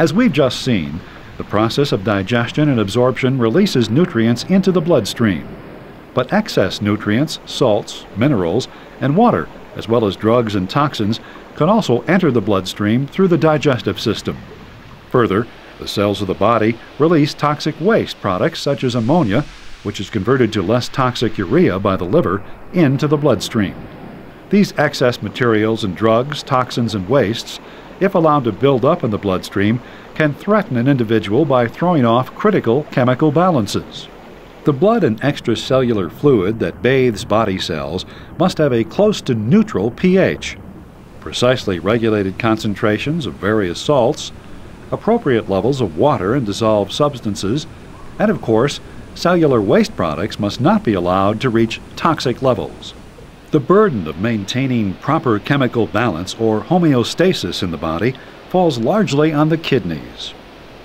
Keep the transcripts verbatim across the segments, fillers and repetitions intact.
As we've just seen, the process of digestion and absorption releases nutrients into the bloodstream. But excess nutrients, salts, minerals, and water, as well as drugs and toxins, can also enter the bloodstream through the digestive system. Further, the cells of the body release toxic waste products such as ammonia, which is converted to less toxic urea by the liver, into the bloodstream. These excess materials and drugs, toxins and wastes, if allowed to build up in the bloodstream, can threaten an individual by throwing off critical chemical balances. The blood and extracellular fluid that bathes body cells must have a close to neutral pH. Precisely regulated concentrations of various salts, appropriate levels of water and dissolved substances, and of course, cellular waste products must not be allowed to reach toxic levels. The burden of maintaining proper chemical balance or homeostasis in the body falls largely on the kidneys.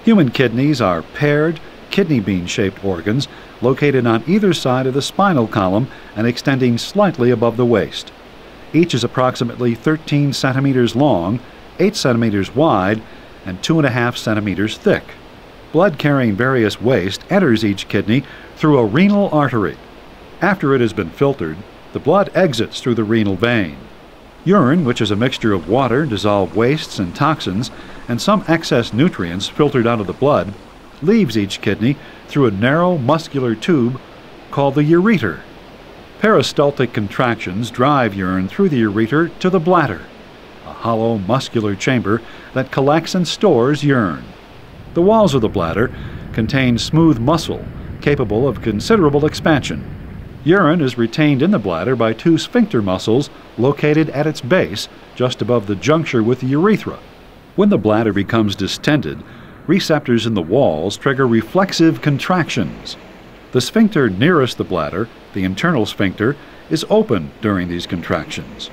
Human kidneys are paired, kidney bean-shaped organs located on either side of the spinal column and extending slightly above the waist. Each is approximately thirteen centimeters long, eight centimeters wide, and two point five centimeters thick. Blood carrying various waste enters each kidney through a renal artery. After it has been filtered, the blood exits through the renal vein. Urine, which is a mixture of water, dissolved wastes and toxins, and some excess nutrients filtered out of the blood, leaves each kidney through a narrow muscular tube called the ureter. Peristaltic contractions drive urine through the ureter to the bladder, a hollow muscular chamber that collects and stores urine. The walls of the bladder contain smooth muscle capable of considerable expansion. Urine is retained in the bladder by two sphincter muscles located at its base, just above the juncture with the urethra. When the bladder becomes distended, receptors in the walls trigger reflexive contractions. The sphincter nearest the bladder, the internal sphincter, is open during these contractions.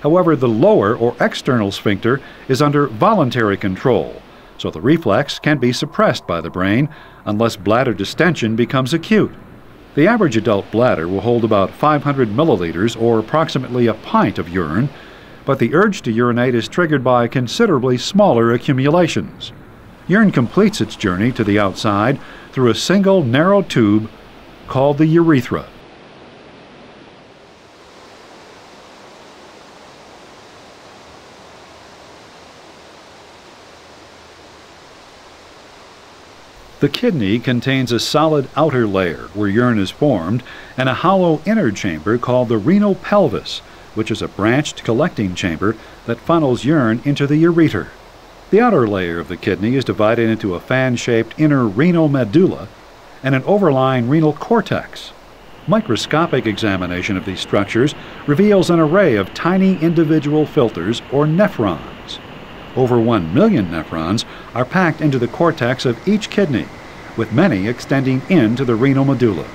However, the lower or external sphincter is under voluntary control, so the reflex can be suppressed by the brain unless bladder distension becomes acute. The average adult bladder will hold about five hundred milliliters or approximately a pint of urine, but the urge to urinate is triggered by considerably smaller accumulations. Urine completes its journey to the outside through a single narrow tube called the urethra. The kidney contains a solid outer layer where urine is formed and a hollow inner chamber called the renal pelvis, which is a branched collecting chamber that funnels urine into the ureter. The outer layer of the kidney is divided into a fan-shaped inner renal medulla and an overlying renal cortex. Microscopic examination of these structures reveals an array of tiny individual filters or nephrons. Over one million nephrons are packed into the cortex of each kidney, with many extending into the renal medulla.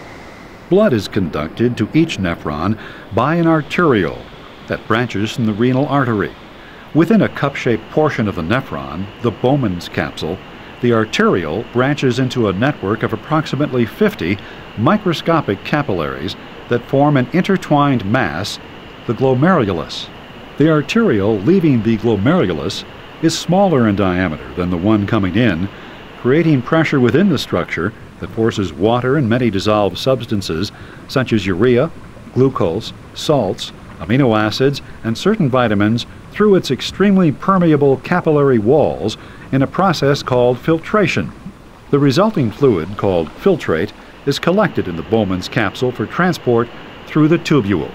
Blood is conducted to each nephron by an arteriole that branches from the renal artery. Within a cup-shaped portion of the nephron, the Bowman's capsule, the arteriole branches into a network of approximately fifty microscopic capillaries that form an intertwined mass, the glomerulus. The arteriole leaving the glomerulus is smaller in diameter than the one coming in, creating pressure within the structure that forces water and many dissolved substances such as urea, glucose, salts, amino acids, and certain vitamins through its extremely permeable capillary walls in a process called filtration. The resulting fluid, called filtrate, is collected in the Bowman's capsule for transport through the tubule.